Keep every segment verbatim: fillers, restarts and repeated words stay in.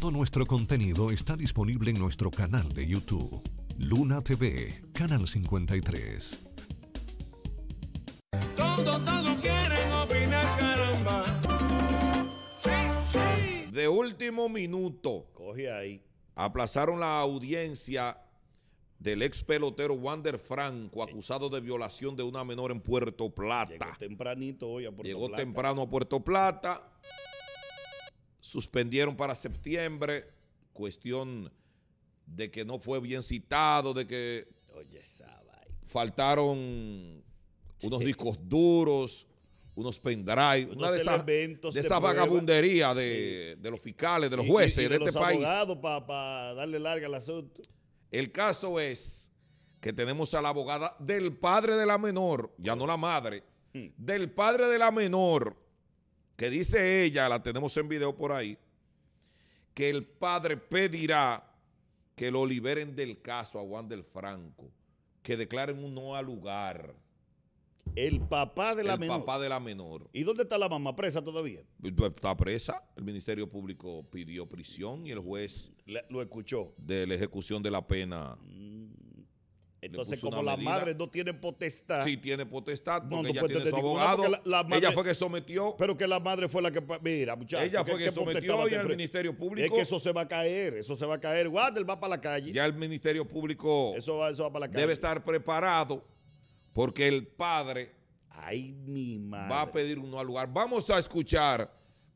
Todo nuestro contenido está disponible en nuestro canal de YouTube, Luna T V, Canal cincuenta y tres. Todo, todo quieren opinar, caramba. Sí, sí. De último minuto. Coge ahí. Aplazaron la audiencia del ex pelotero Wander Franco, acusado de violación de una menor en Puerto Plata. Llegó tempranito hoy a Puerto Plata. Llegó temprano a Puerto Plata. Suspendieron para septiembre. Cuestión de que no fue bien citado, de que Oye, faltaron unos discos duros, unos pendrive, una de esas, de esa vagabundería de, de los fiscales, de los jueces y, y, y de, de este país. Para pa darle larga al asunto. El caso es que tenemos a la abogada del padre de la menor, ya no la madre, del padre de la menor, que dice ella, la tenemos en video por ahí, que el padre pedirá que lo liberen del caso a Wander Franco, que declaren un no al lugar. El papá de la el menor. El papá de la menor. ¿Y dónde está la mamá? ¿Presa todavía? Está presa. El Ministerio Público pidió prisión y el juez Le, lo escuchó. De la ejecución de la pena. Entonces, como la medida. madre no tiene potestad. Sí, tiene potestad porque no, no ella tiene su abogado. La, la madre, ella fue que sometió. Pero que la madre fue la que... Mira, muchachos. Ella fue que, que sometió y el Ministerio Público... Es que eso se va a caer, eso se va a caer. Wander va para la calle. Ya el Ministerio Público... Eso va, eso va para la calle. Debe estar preparado. Porque el padre Ay, mi madre. va a pedir uno al lugar. Vamos a escuchar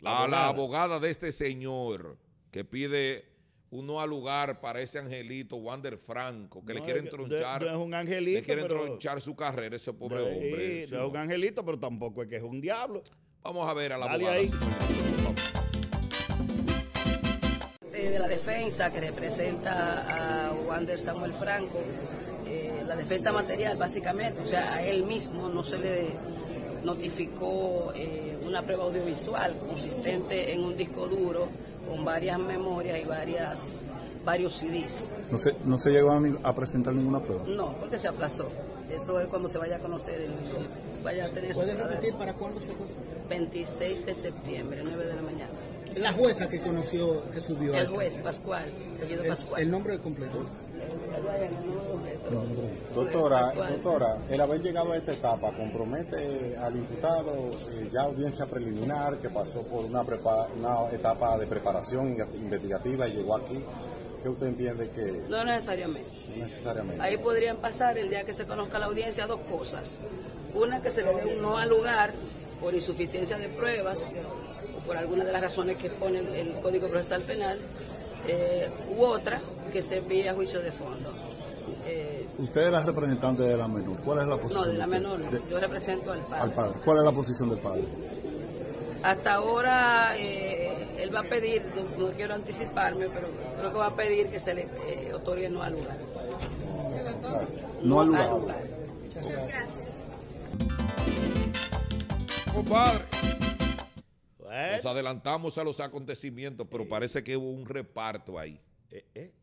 la a la abogada de este señor que pide uno al lugar para ese angelito Wander Franco, que no, le quieren tronchar. No es un angelito. Le quieren pero, tronchar su carrera ese pobre no, hombre. No, sí, no es un angelito, pero tampoco es que es un diablo. Vamos a ver a la Dale abogada. Ahí. De la defensa que representa a Wander Samuel Franco. La defensa material, básicamente, o sea, a él mismo no se le notificó eh, una prueba audiovisual consistente en un disco duro con varias memorias y varias varios C Ds. ¿No se, no se llegó a, a presentar ninguna prueba? No, porque se aplazó. Eso es cuando se vaya a conocer, el, el, vaya a tener... ¿Puede repetir para cuándo se conoce? veintiséis de septiembre, nueve de la mañana. La jueza que conoció, que subió. El juez, Pascual, el, Pascual. El nombre completo. Doctora, doctora, el haber llegado a esta etapa compromete al imputado, eh, ya audiencia preliminar que pasó por una, prepa una etapa de preparación investigativa y llegó aquí. ¿Qué usted entiende que...? No necesariamente. No necesariamente. Ahí podrían pasar el día que se conozca la audiencia dos cosas. Una, que se le dé un no al lugar por insuficiencia de pruebas, por alguna de las razones que pone el Código Procesal Penal, eh, u otra que se envíe a juicio de fondo. Eh, Usted es la representante de la menor, ¿cuál es la posición? No, de la menor, de, yo represento al padre. Al padre. ¿Cuál es la posición del padre? Hasta ahora eh, él va a pedir, no, no quiero anticiparme, pero creo que va a pedir que se le eh, otorgue no al lugar. No al lugar. No al lugar. Muchas gracias. Compadre. ¿Eh? Nos adelantamos a los acontecimientos, pero eh. parece que hubo un reparto ahí. ¿Eh? ¿Eh?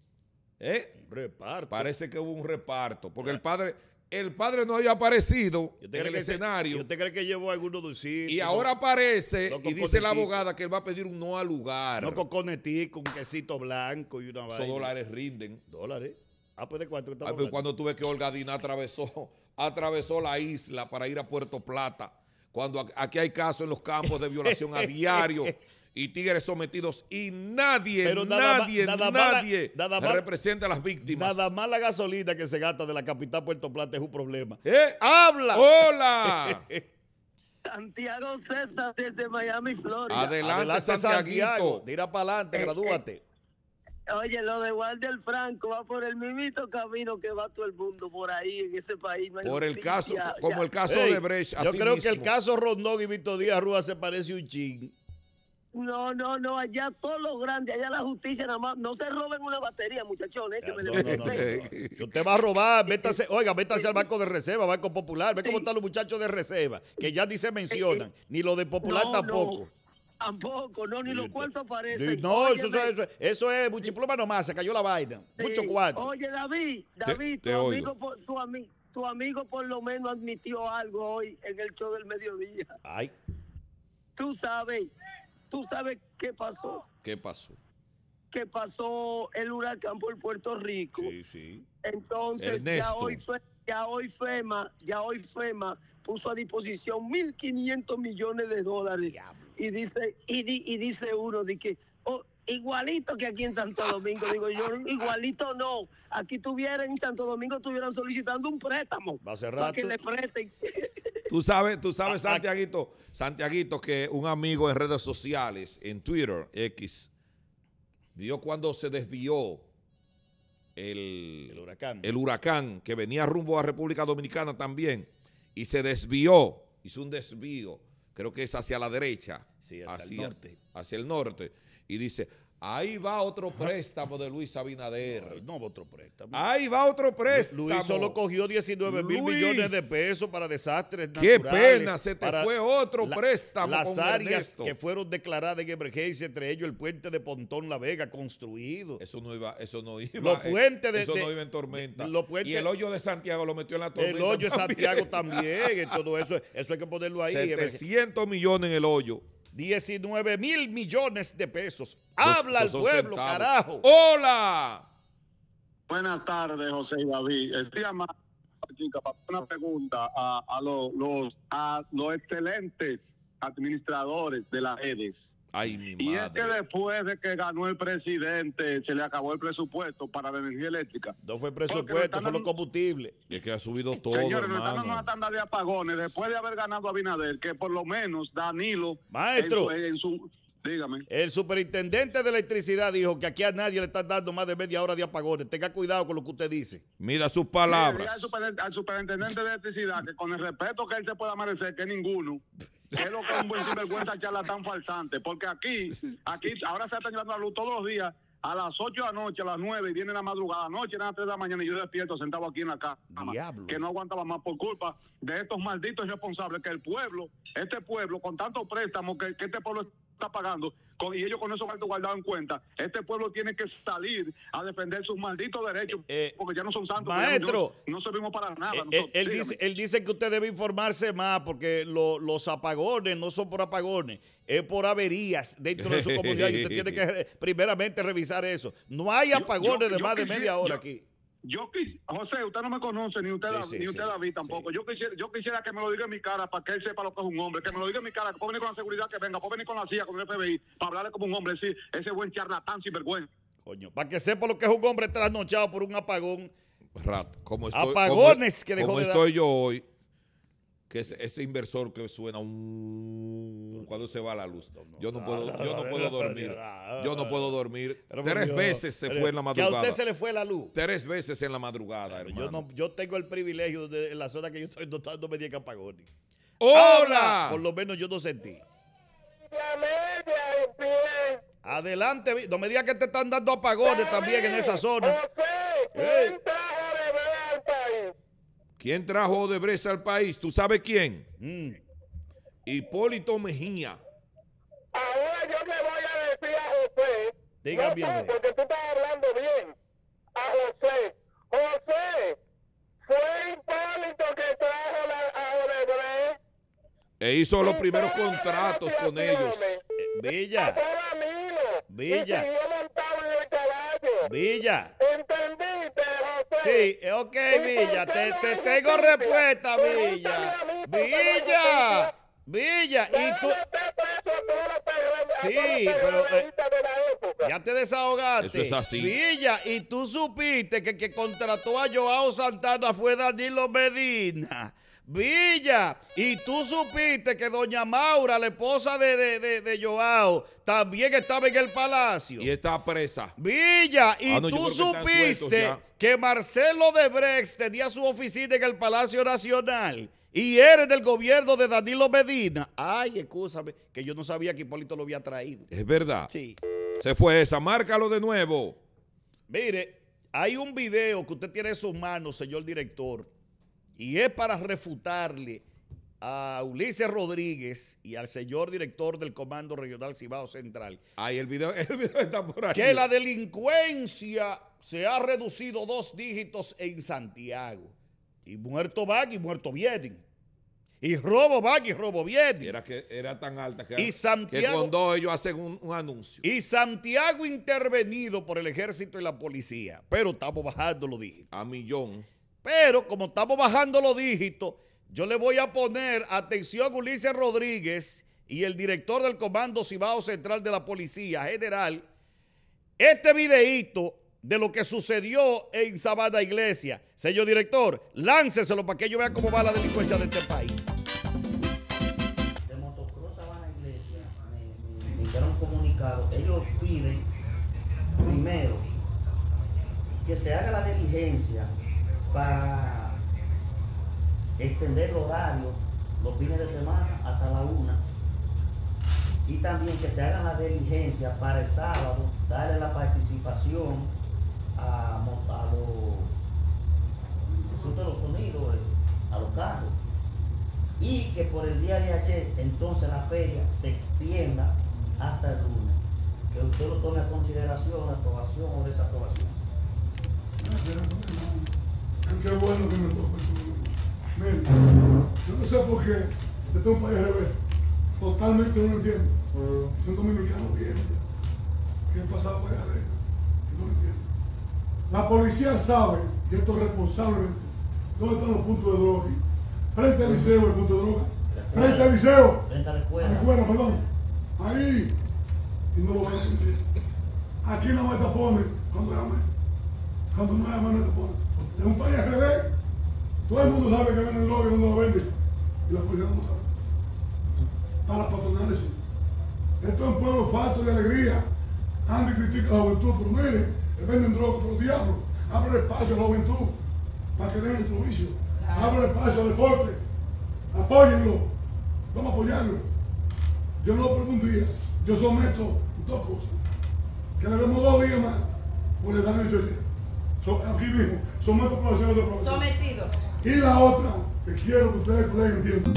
¿Eh? Reparto. Parece que hubo un reparto, porque ah. el padre el padre no había aparecido en el escenario. Se, ¿Usted cree que llevó algunos dulcitos? Y ahora aparece no, no y dice la abogada que él va a pedir un no al lugar. No coconetico, un quesito blanco y una vaina. Esos dólares rinden. ¿Dólares? Ah, pues de cuánto estamos hablando. Cuando tuve que Olga Dina atravesó, atravesó la isla para ir a Puerto Plata. Cuando aquí hay casos en los campos de violación a diario y tigres sometidos y nadie, Pero nada nadie, ma, nada nadie mala, nada representa a las víctimas. Nada más la gasolina que se gasta de la capital Puerto Plata es un problema. ¿Eh? ¡Habla! ¡Hola! Santiago César desde Miami, Florida. Adelante, Adelante Santiago. Tira para adelante, eh, gradúate. Eh. Oye, lo de Wander Franco va por el mismito camino que va todo el mundo por ahí en ese país. No por el justicia, caso, ya. como el caso Ey, de Brecht. Yo creo mismo. que el caso Rondón y Vito Díaz Rúa se parece un chin. No, no, no, allá todos los grandes, allá la justicia nada más. No se roben una batería, muchachones. Eh, no, no, no, no, no. Usted va a robar, métase, oiga, métase al Banco de Reserva, Banco Popular. Ve sí. cómo están los muchachos de Reserva, que ya ni se mencionan, eh, eh. ni lo de Popular no, tampoco. No. Tampoco, no, ni los cuartos aparecen. No, eso, eso, eso, eso es muchiploma nomás, se cayó la vaina. Sí. Mucho cuarto. Oye, David, David, te, tu, te amigo, por, tu, ami, tu amigo por lo menos admitió algo hoy en el show del mediodía. Ay. Tú sabes, tú sabes qué pasó. ¿Qué pasó? que pasó el huracán por Puerto Rico. Sí, sí. Entonces, ya hoy, ya hoy FEMA, ya hoy FEMA puso a disposición mil quinientos millones de dólares. Diablo. Y dice, y, di, y dice uno de que oh, igualito que aquí en Santo Domingo. Digo yo, igualito no. Aquí tuvieran, en Santo Domingo estuvieran solicitando un préstamo. Va a cerrar. Para que le presten. Tú sabes, tú sabes, Santiaguito, Santiaguito, que un amigo en redes sociales, en Twitter, X, dio cuando se desvió el, el, huracán. el huracán que venía rumbo a República Dominicana también, y se desvió, hizo un desvío, creo que es hacia la derecha, sí, hacia, hacia, el norte. hacia el norte, y dice, ahí va otro préstamo de Luis Abinader. No, no otro préstamo. Ahí va otro préstamo. Luis solo cogió diecinueve mil millones de pesos para desastres naturales. Qué pena, se te fue otro la, préstamo. Las áreas Ernesto. que fueron declaradas en emergencia, entre ellos el puente de Pontón-La Vega construido. Eso no iba, eso no iba. Los puentes de, eso de, no iba en tormenta. De, puentes, y el hoyo de Santiago lo metió en la tormenta. El hoyo de Santiago también. Todo eso, eso hay que ponerlo ahí. setecientos millones en el hoyo. diecinueve mil millones de pesos. Habla al pueblo, centavos. carajo. Hola. Buenas tardes, José y David. Estoy llamando para hacer una pregunta a, a, los, los, a los excelentes administradores de la EDES. Ay, mi madre. Y es que después de que ganó el presidente, se le acabó el presupuesto para la energía eléctrica. No fue presupuesto, fue los combustibles. Y es que ha subido todo. Señores, nos están dando una tanda de apagones después de haber ganado a Abinader, que por lo menos Danilo. Maestro. En su, en su, dígame. El superintendente de electricidad dijo que aquí a nadie le están dando más de media hora de apagones. Tenga cuidado con lo que usted dice. Mira sus palabras. Mira al, super, al superintendente de electricidad, que con el respeto que él se pueda merecer, que ninguno. Es lo que es un buen sinvergüenza charlatán falsante. Porque aquí, aquí ahora se están llevando la luz todos los días a las ocho de la noche, a las nueve, y viene la madrugada, anoche, a las tres de la mañana, y yo despierto sentado aquí en la cama. Diablo. Que no aguantaba más por culpa de estos malditos irresponsables que el pueblo, este pueblo, con tantos préstamos que, que este pueblo está pagando, con, y ellos con esos gastos guardados en cuenta, este pueblo tiene que salir a defender sus malditos derechos, eh, porque ya no son santos. Maestro, no, no servimos para nada. Eh, nosotros, él, dice, él dice que usted debe informarse más, porque lo, los apagones no son por apagones, es por averías dentro de su comunidad, y usted tiene que primeramente revisar eso. No hay apagones yo, yo, yo de más quisiera, de media hora yo, aquí. Yo quisiera, José, usted no me conoce, ni usted, sí, la, sí, ni usted sí, David tampoco. Sí. Yo, quisiera, yo quisiera que me lo diga en mi cara para que él sepa lo que es un hombre. Que me lo diga en mi cara, que puedo venir con la seguridad que venga, puedo venir con la C I A, con el F B I, para hablarle como un hombre, sí, ese buen charlatán sinvergüenza. Coño, para que sepa lo que es un hombre trasnochado por un apagón. Rato, como estoy, apagones como, que dejó como de estoy dar. yo hoy, que es ese inversor que suena un... cuando se va la luz. Yo no puedo, yo no puedo dormir. Yo no puedo dormir. Tres veces se fue en la madrugada. ¿Que a usted se le fue la luz? Tres veces en la madrugada, hermano. Yo, no, yo tengo el privilegio de en la zona que yo estoy notando media campagones. ¡Hola! Por lo menos yo no sentí. Adelante, no me digas que te están dando apagones también en esa zona. Hey. ¿Quién trajo Odebrecht al país? ¿Tú sabes quién? Mm. Hipólito Mejía. Ahora yo le voy a decir a José. Diga no bien. Sé, porque tú estás hablando bien. A José. José, fue Hipólito que trajo la, a Odebrecht. E hizo los primeros contratos con ellos. Eh, Villa. Villa. Villa. ¿Entendiste, José? Sí, ok, Villa. Te, te tengo respuesta, Villa. Villa. Villa. Y tú... Sí, pero eh, ya te desahogaste. Eso es así. Villa, y tú supiste que que contrató a Joao Santana fue Danilo Medina. Villa, y tú supiste que doña Maura, la esposa de, de, de, de Joao, también estaba en el palacio. Y está presa. Villa, y ah, no, tú supiste que Marcelo Odebrecht tenía su oficina en el Palacio Nacional y eres del gobierno de Danilo Medina. Ay, excúsame, que yo no sabía que Hipólito lo había traído. Es verdad. Sí. Se fue esa, márcalo de nuevo. Mire, hay un video que usted tiene en sus manos, señor director, y es para refutarle a Ulises Rodríguez y al señor director del Comando Regional Cibao Central. Ay, el video, el video está por ahí. Que la delincuencia se ha reducido dos dígitos en Santiago. Y muerto van y muerto vienen. Y robo va y robo viene. Era, que, era tan alta que, y Santiago, que cuando ellos hacen un, un anuncio. Y Santiago intervenido por el ejército y la policía. Pero estamos bajando los dígitos. A millón. Pero como estamos bajando los dígitos, yo le voy a poner atención a Ulises Rodríguez y el director del Comando Cibao Central de la Policía General. Este videíto de lo que sucedió en Sabana Iglesia. Señor director, lánceselo para que yo vea cómo va la delincuencia de este país. De Motocross Sabana Iglesia, me hicieron comunicado. Ellos piden, primero, que se haga la diligencia para extender el horario los fines de semana hasta la una. Y también que se hagan las diligencias para el sábado, darle la participación a, a los, los sonidos, a los carros, y que por el día de ayer entonces la feria se extienda hasta el lunes, que usted lo tome a consideración, aprobación o desaprobación. Qué bueno que me toque tu... Miren, yo no sé por qué este es un país revés, totalmente no lo entiendo. Son dominicanos viejos ya, que han pasado varias reglas, que no lo entiendo. La policía sabe, y esto responsablemente, dónde están los puntos de droga. Frente al liceo, el punto de droga. Frente al liceo. Frente a la escuela. A la escuela, perdón. Ahí. Y no lo ven la policía. Aquí no me tapones cuando llame. Cuando no llame, no tapones. Es un país al revés. Todo el mundo sabe que venden droga y no lo venden. Y la policía no lo sabe. Para las patronales sí. Esto es un pueblo falto de alegría. Andy critica a la juventud, pero miren. Venden drogas por los diablos, abre espacio a la juventud para que den el provicio, abre espacio al deporte, apóyenlo, vamos a apoyarlo. Yo no lo pregunto un día, yo someto dos cosas, que le demos dos días más, o le dan el chollero. So, aquí mismo, someto por la señora de provincia. Sometido. Y la otra, que quiero que ustedes colegas entiendan.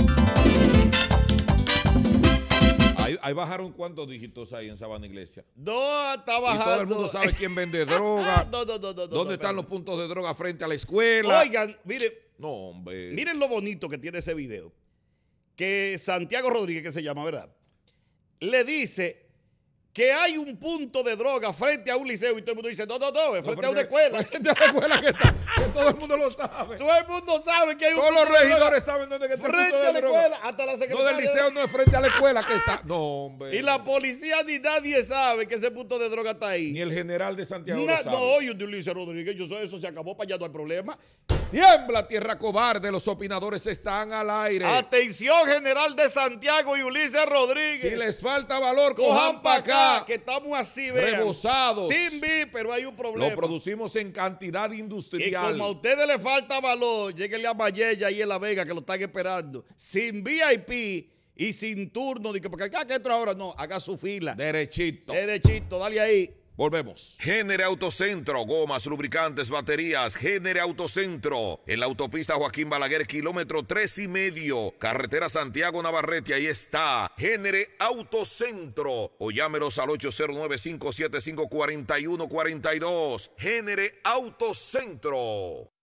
Ahí, ahí bajaron cuántos dígitos ahí en Sabana Iglesia. No, está bajando. Y todo el mundo sabe quién vende droga. no, no, no, no, ¿Dónde no, están pero... los puntos de droga frente a la escuela? Oigan, miren. No, hombre. Miren lo bonito que tiene ese video. Que Santiago Rodríguez, que se llama, ¿verdad? Le dice que hay un punto de droga frente a un liceo y todo el mundo dice, no, no, no, es frente no, a una escuela. Frente a la escuela que está, que todo el mundo lo sabe. Todo el mundo sabe que hay un Todos punto de droga. Todos los regidores saben dónde que está frente el punto de a la droga. Escuela, hasta la secretaria. No, del liceo no es frente a la escuela que está. No, hombre. Y la policía ni nadie sabe que ese punto de droga está ahí. Ni el general de Santiago Na, lo sabe. No, yo de Ulises Rodríguez, yo soy eso, se acabó, para allá no hay problema. Tiembla, tierra cobarde, los opinadores están al aire. Atención, general de Santiago y Ulises Rodríguez. Si les falta valor, cojan para acá. Que estamos así, vean. Rebosados. Timbi, pero hay un problema. Lo producimos en cantidad industrial. Y como a ustedes les falta valor, lléguenle a Mayella y a La Vega, que lo están esperando. Sin V I P y sin turno. Dice, porque acá que entra ahora, no, haga su fila. Derechito. Derechito, dale ahí. Volvemos. Genere Autocentro, gomas, lubricantes, baterías. Genere Autocentro, en la autopista Joaquín Balaguer, kilómetro tres y medio, carretera Santiago Navarrete, ahí está. Genere Autocentro, o llámelos al ocho cero nueve, cinco siete cinco, cuatro uno cuatro dos. Genere Autocentro.